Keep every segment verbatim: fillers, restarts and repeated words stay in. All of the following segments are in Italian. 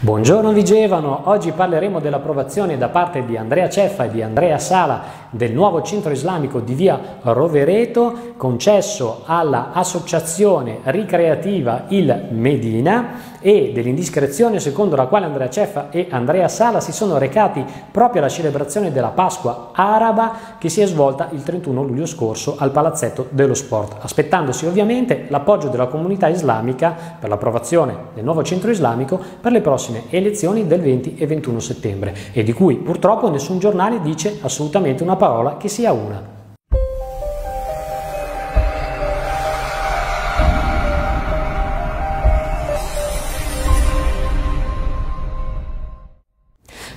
Buongiorno Vigevano, oggi parleremo dell'approvazione da parte di Andrea Ceffa e di Andrea Sala del nuovo centro islamico di Via Rovereto concesso alla associazione ricreativa Il Medina e dell'indiscrezione secondo la quale Andrea Ceffa e Andrea Sala si sono recati proprio alla celebrazione della Pasqua araba che si è svolta il trentuno luglio scorso al Palazzetto dello Sport, aspettandosi ovviamente l'appoggio della comunità islamica per l'approvazione del nuovo centro islamico per le prossime elezioni del venti e ventuno settembre, e di cui purtroppo nessun giornale dice assolutamente una parola che sia una.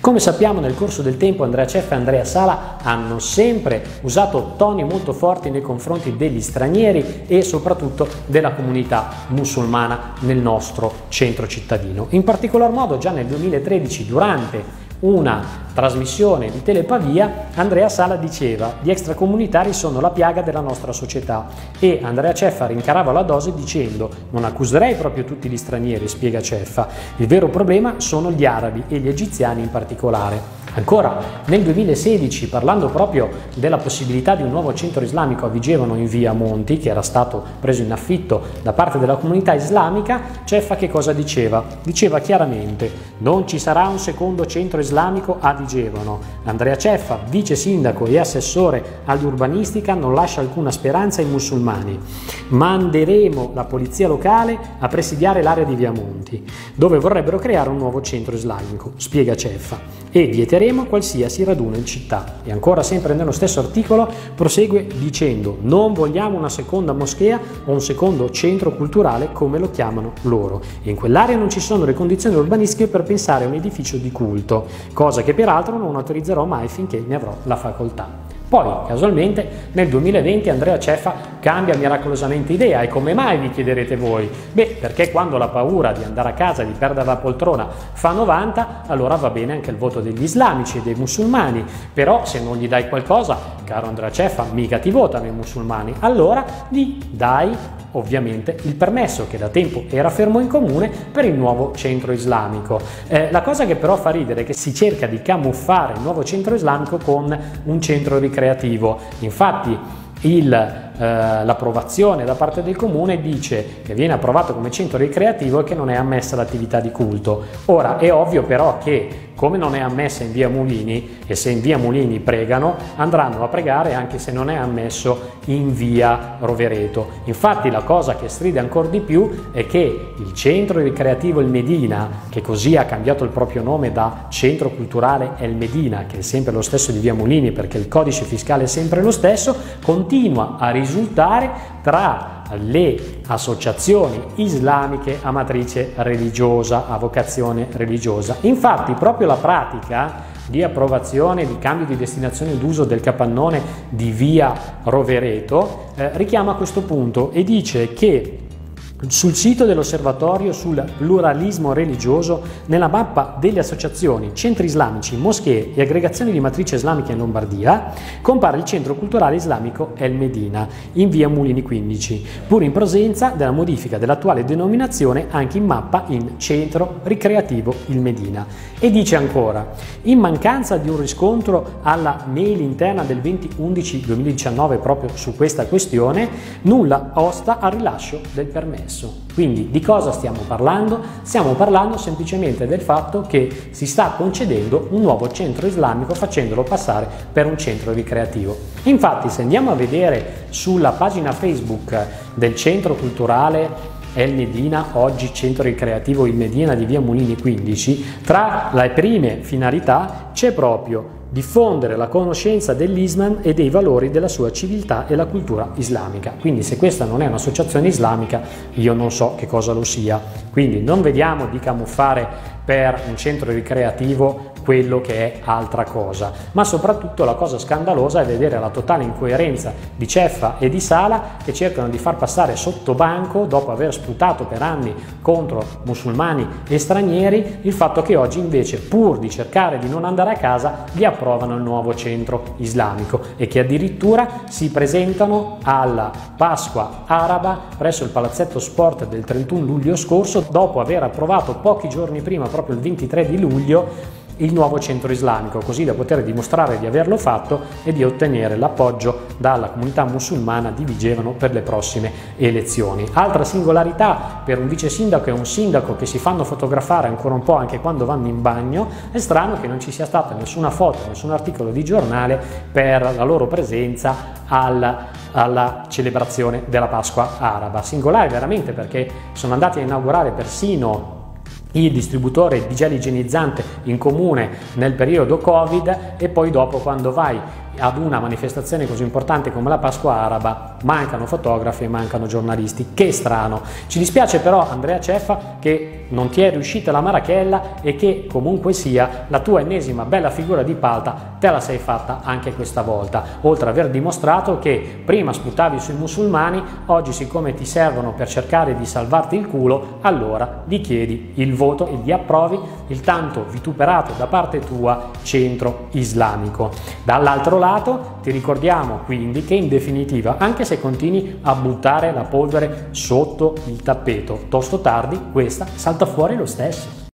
Come sappiamo, nel corso del tempo Andrea Ceffa e Andrea Sala hanno sempre usato toni molto forti nei confronti degli stranieri e soprattutto della comunità musulmana nel nostro centro cittadino. In particolar modo già nel duemilatredici, durante una trasmissione di Telepavia, Andrea Sala diceva: gli extracomunitari sono la piaga della nostra società, e Andrea Ceffa rincarava la dose dicendo: non accuserei proprio tutti gli stranieri, spiega Ceffa, il vero problema sono gli arabi e gli egiziani in particolare. Ancora nel duemilasedici, parlando proprio della possibilità di un nuovo centro islamico a Vigevano in via Monti, che era stato preso in affitto da parte della comunità islamica, Ceffa che cosa diceva? Diceva chiaramente: non ci sarà un secondo centro islamico a Vigevano. Andrea Ceffa, vice sindaco e assessore all'urbanistica, non lascia alcuna speranza ai musulmani. Manderemo la polizia locale a presidiare l'area di via Monti, dove vorrebbero creare un nuovo centro islamico, spiega Ceffa, e vieteremo qualsiasi raduno in città. E ancora sempre nello stesso articolo prosegue dicendo: non vogliamo una seconda moschea o un secondo centro culturale come lo chiamano loro, in quell'area non ci sono le condizioni urbanistiche per pensare a un edificio di culto, cosa che peraltro non autorizzerò mai finché ne avrò la facoltà. Poi casualmente nel duemilaventi Andrea Ceffa cambia miracolosamente idea. E come mai, vi chiederete voi? Beh, perché quando la paura di andare a casa, di perdere la poltrona fa novanta, allora va bene anche il voto degli islamici e dei musulmani, però se non gli dai qualcosa, caro Andrea Ceffa, mica ti votano i musulmani, allora gli dai ovviamente il permesso che da tempo era fermo in comune per il nuovo centro islamico. Eh, la cosa che però fa ridere è che si cerca di camuffare il nuovo centro islamico con un centro ricreativo. Infatti il l'approvazione da parte del comune dice che viene approvato come centro ricreativo e che non è ammessa l'attività di culto. Ora è ovvio però che, come non è ammessa in via Mulini, e se in via Mulini pregano andranno a pregare anche se non è ammesso in via Rovereto. Infatti la cosa che stride ancora di più è che il centro ricreativo Il Medina, che così ha cambiato il proprio nome da centro culturale El Medina, che è sempre lo stesso di via Mulini perché il codice fiscale è sempre lo stesso, continua a risultare tra le associazioni islamiche a matrice religiosa, a vocazione religiosa. Infatti proprio la pratica di approvazione di cambio di destinazione d'uso del capannone di via Rovereto eh, richiama questo punto e dice che sul sito dell'Osservatorio sul pluralismo religioso, nella mappa delle associazioni, centri islamici, moschee e aggregazioni di matrice islamica in Lombardia, compare il centro culturale islamico El Medina, in via Mulini quindici, pur in presenza della modifica dell'attuale denominazione anche in mappa in centro ricreativo Il Medina. E dice ancora: in mancanza di un riscontro alla mail interna del venti undici duemiladiciannove proprio su questa questione, nulla osta al rilascio del permesso. Quindi di cosa stiamo parlando? Stiamo parlando semplicemente del fatto che si sta concedendo un nuovo centro islamico facendolo passare per un centro ricreativo. Infatti se andiamo a vedere sulla pagina Facebook del centro culturale El Medina, oggi centro ricreativo Il Medina di via Mulini quindici, tra le prime finalità c'è proprio diffondere la conoscenza dell'Islam e dei valori della sua civiltà e la cultura islamica. Quindi se questa non è un'associazione islamica, io non so che cosa lo sia. Quindi non vediamo di camuffare per un centro ricreativo quello che è altra cosa, ma soprattutto la cosa scandalosa è vedere la totale incoerenza di Ceffa e di Sala, che cercano di far passare sotto banco, dopo aver sputato per anni contro musulmani e stranieri, il fatto che oggi invece, pur di cercare di non andare a dalla casa gli approvano il nuovo centro islamico e che addirittura si presentano alla Pasqua araba presso il Palazzetto Sport del trentuno luglio scorso, dopo aver approvato pochi giorni prima, proprio il ventitré di luglio, il nuovo centro islamico, così da poter dimostrare di averlo fatto e di ottenere l'appoggio dalla comunità musulmana di Vigevano per le prossime elezioni. Altra singolarità per un vice sindaco e un sindaco che si fanno fotografare ancora un po' anche quando vanno in bagno: è strano che non ci sia stata nessuna foto, nessun articolo di giornale per la loro presenza al alla celebrazione della Pasqua araba. Singolare veramente, perché sono andati a inaugurare persino il distributore di gel igienizzante in comune nel periodo Covid, e poi dopo, quando vai ad una manifestazione così importante come la Pasqua araba, mancano fotografi e mancano giornalisti. Che strano. Ci dispiace però, Andrea Ceffa, che non ti è riuscita la marachella e che comunque sia la tua ennesima bella figura di palta te la sei fatta anche questa volta, oltre ad aver dimostrato che prima sputavi sui musulmani, oggi siccome ti servono per cercare di salvarti il culo, allora gli chiedi il voto e gli approvi il tanto vituperato da parte tua centro islamico. Dall'altro lato ti ricordiamo quindi che in definitiva, anche se continui a buttare la polvere sotto il tappeto, tosto o tardi questa salta fuori lo stesso.